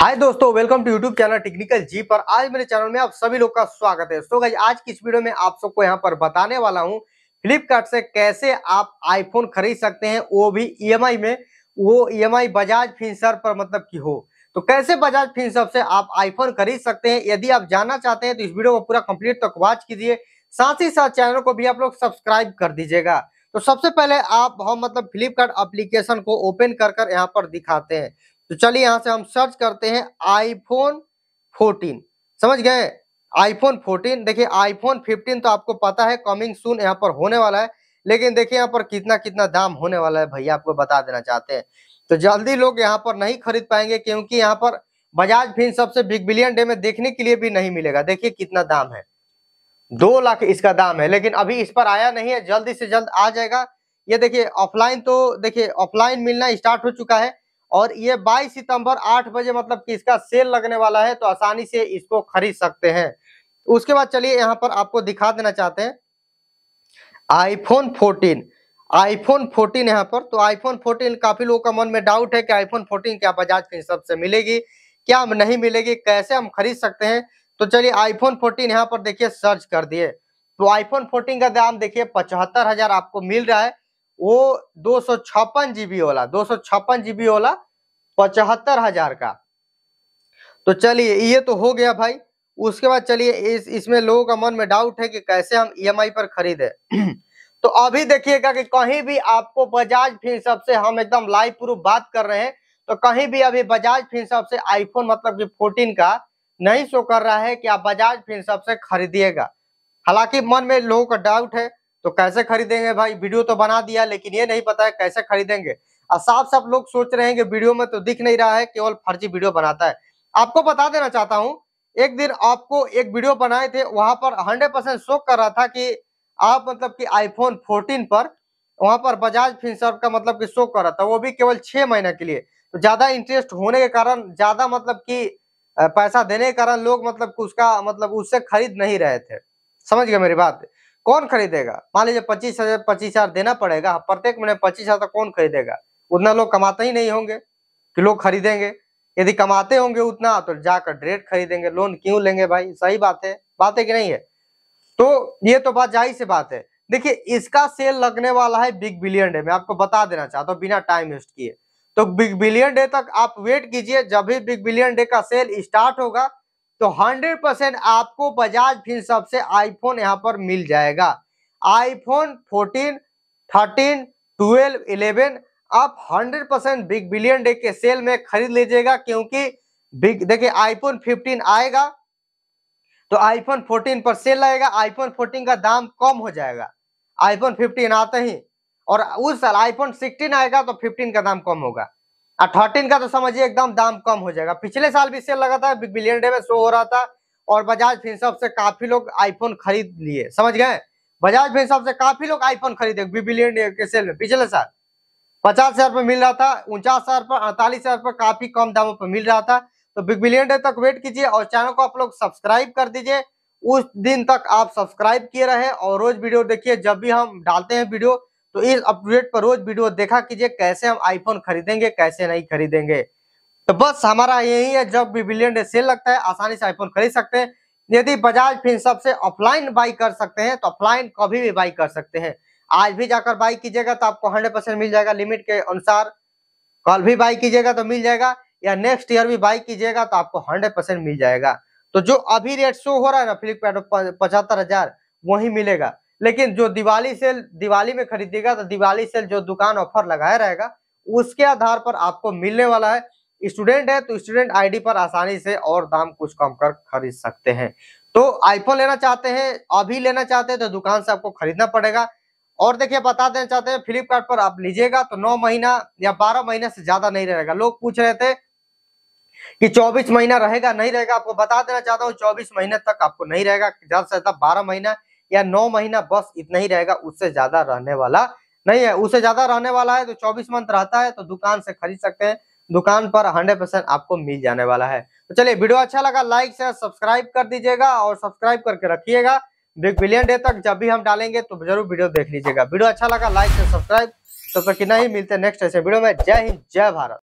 हाय दोस्तों, welcome to YouTube channel technical ji पर। आज मेरे चैनल में आप सभी लोग का स्वागत है। तो गाइस, आज की इस वीडियो में आप सबको यहाँ पर बताने वाला हूँ फ्लिपकार्ट से कैसे आप आईफोन खरीद सकते हैं, वो भी ईएमआई में। वो ईएमआई बजाज फिनसर्व पर मतलब की हो, तो कैसे बजाज फिनसर्व से आप आईफोन खरीद सकते हैं। यदि आप जानना चाहते हैं तो इस वीडियो को पूरा कंप्लीट तक वॉच कीजिए, साथ ही साथ चैनल को भी आप लोग सब्सक्राइब कर दीजिएगा। तो सबसे पहले आप हम मतलब फ्लिपकार्ट एप्लीकेशन को ओपन कर यहाँ पर दिखाते हैं। तो चलिए यहाँ से हम सर्च करते हैं iPhone 14, समझ गए iPhone 14। देखिए iPhone 15 तो आपको पता है कमिंग सून यहाँ पर होने वाला है, लेकिन देखिए यहाँ पर कितना दाम होने वाला है भैया आपको बता देना चाहते हैं। तो जल्दी लोग यहाँ पर नहीं खरीद पाएंगे, क्योंकि यहाँ पर बजाज फिनसर्व से बिग बिलियन डे में देखने के लिए भी नहीं मिलेगा। देखिए कितना दाम है, 2 लाख इसका दाम है, लेकिन अभी इस पर आया नहीं है, जल्दी से जल्द आ जाएगा। ये देखिए ऑफलाइन, तो देखिए ऑफलाइन मिलना स्टार्ट हो चुका है और ये 22 सितंबर 8 बजे मतलब कि इसका सेल लगने वाला है, तो आसानी से इसको खरीद सकते हैं। उसके बाद चलिए यहाँ पर आपको दिखा देना चाहते हैं iPhone 14 यहाँ पर। तो iPhone 14 काफी लोगों का मन में डाउट है कि iPhone 14 क्या बजाज फिनसर्व से मिलेगी, क्या नहीं मिलेगी, कैसे हम खरीद सकते हैं। तो चलिए iPhone 14 यहाँ पर देखिए सर्च कर दिए। तो iPhone 14 का दाम देखिए 75,000 आपको मिल रहा है, वो 256 GB वाला 256 GB वाला 75,000 का। तो चलिए ये तो हो गया भाई। उसके बाद चलिए इसमें लोगों का मन में डाउट है कि कैसे हम EMI पर खरीदे। तो अभी देखिएगा कि कहीं भी आपको बजाज फिनसर्व से हम एकदम लाइव प्रूफ बात कर रहे हैं, तो कहीं भी अभी बजाज फिनसर्व से आईफोन मतलब कि 14 का नहीं शो कर रहा है कि आप बजाज फिनसर्व से खरीदिएगा। हालांकि मन में लोगों का डाउट है, तो कैसे खरीदेंगे भाई, वीडियो तो बना दिया लेकिन ये नहीं पता है कैसे खरीदेंगे। और साफ लोग सोच रहे हैं कि वीडियो में तो दिख नहीं रहा है, केवल फर्जी वीडियो बनाता है। आपको बता देना चाहता हूँ, एक दिन आपको एक वीडियो बनाए थे, वहां पर 100% शो कर रहा था कि आप मतलब कि आईफोन 14 पर वहां पर बजाज फिनसर्व का मतलब कि शो कर रहा था, वो भी केवल 6 महीने के लिए। तो ज्यादा इंटरेस्ट होने के कारण, ज्यादा मतलब कि पैसा देने के कारण लोग मतलब उसका मतलब उससे खरीद नहीं रहे थे। समझ गए मेरी बात, कौन खरीदेगा। मान लीजिए 25,000 देना पड़ेगा प्रत्येक महीने, 25,000 कौन खरीदेगा, उतना लोग कमाते ही नहीं होंगे कि लोग खरीदेंगे। यदि कमाते होंगे उतना तो जाकर डायरेक्ट खरीदेंगे, लोन क्यों लेंगे भाई। सही बात है कि नहीं है। तो ये तो बात जाहिर सी बात है। देखिए इसका सेल लगने वाला है बिग बिलियन डे में, आपको बता देना चाहता हूँ बिना टाइम वेस्ट किए। तो बिग बिलियन डे तक आप वेट कीजिए, जब भी बिग बिलियन डे का सेल स्टार्ट होगा तो 100% आपको बजाज फिनसर्व से आईफोन यहाँ पर मिल जाएगा। आईफोन 14, 13, 12, 11 आप 100% बिग बिलियन डे के सेल में खरीद लीजिएगा, क्योंकि देखिए आईफोन 15 आएगा तो आईफोन 14 पर सेल लगेगा, आईफोन 14 का दाम कम हो जाएगा आईफोन 15 आते ही। और उस साल आईफोन 16 आएगा तो 15 का दाम कम होगा, 13 का तो समझिए एकदम दाम कम हो जाएगा। पिछले साल भी सेल लगा था, बिग बिलियन डे में शो हो रहा था, और बजाज फिनसर्व से काफी लोग आईफोन खरीद लिए। समझ गए, बजाज फिनसर्व से काफी लोग आईफोन खरीदे बिग बिलियन डे के सेल में। पिछले साल 50,000 पर मिल रहा था, 49,000 पर, 48,000 पर, काफी कम दामों पर मिल रहा था। तो बिग बिलियन डे तक वेट कीजिए और चैनल को आप लोग सब्सक्राइब कर दीजिए। उस दिन तक आप सब्सक्राइब किए रहे और रोज वीडियो देखिए, जब भी हम डालते हैं वीडियो तो इस अपडेट पर रोज वीडियो देखा कीजिए, कैसे हम आईफोन खरीदेंगे, कैसे नहीं खरीदेंगे। तो बस हमारा यही है, जब भी बिलियन डे सेल लगता है आसानी से आईफोन खरीद सकते हैं। यदि बजाज फिनसर्व से ऑफलाइन बाई कर सकते हैं तो ऑफलाइन कभी भी बाई कर सकते हैं। आज भी जाकर बाई कीजिएगा तो आपको 100% मिल जाएगा लिमिट के अनुसार, कल भी बाई कीजिएगा तो मिल जाएगा, या नेक्स्ट ईयर भी बाई कीजिएगा तो आपको 100% मिल जाएगा। तो जो अभी रेट शो हो रहा है ना फ्लिपकार्ट 75,000 वही मिलेगा, लेकिन जो दिवाली सेल दिवाली में खरीदेगा तो दिवाली सेल जो दुकान ऑफर लगाया रहेगा उसके आधार पर आपको मिलने वाला है। स्टूडेंट है तो स्टूडेंट आईडी पर आसानी से और दाम कुछ कम कर खरीद सकते हैं। तो आईफोन लेना चाहते हैं, अभी लेना चाहते हैं तो दुकान से आपको खरीदना पड़ेगा। और देखिए बता देना चाहते हैं, फ्लिपकार्ट पर आप लीजिएगा तो 9 महीना या 12 महीने से ज्यादा नहीं रहेगा। लोग पूछ रहे थे कि 24 महीना रहेगा, नहीं रहेगा। आपको बता देना चाहता हूँ 24 महीने तक आपको नहीं रहेगा, ज्यादा से ज्यादा 12 महीना या 9 महीना बस इतना ही रहेगा, उससे ज्यादा रहने वाला नहीं है। उससे ज्यादा रहने वाला है तो 24 मंथ रहता है तो दुकान से खरीद सकते हैं, दुकान पर 100% आपको मिल जाने वाला है। तो चलिए वीडियो अच्छा लगा लाइक शेयर सब्सक्राइब कर दीजिएगा, और सब्सक्राइब करके रखिएगा। बिग बिलियन डे तक जब भी हम डालेंगे तो जरूर वीडियो देख लीजिएगा। वीडियो अच्छा लगा लाइक शेयर सब्सक्राइब, तब तक नहीं मिलते नेक्स्ट ऐसे वीडियो में। जय हिंद जय भारत।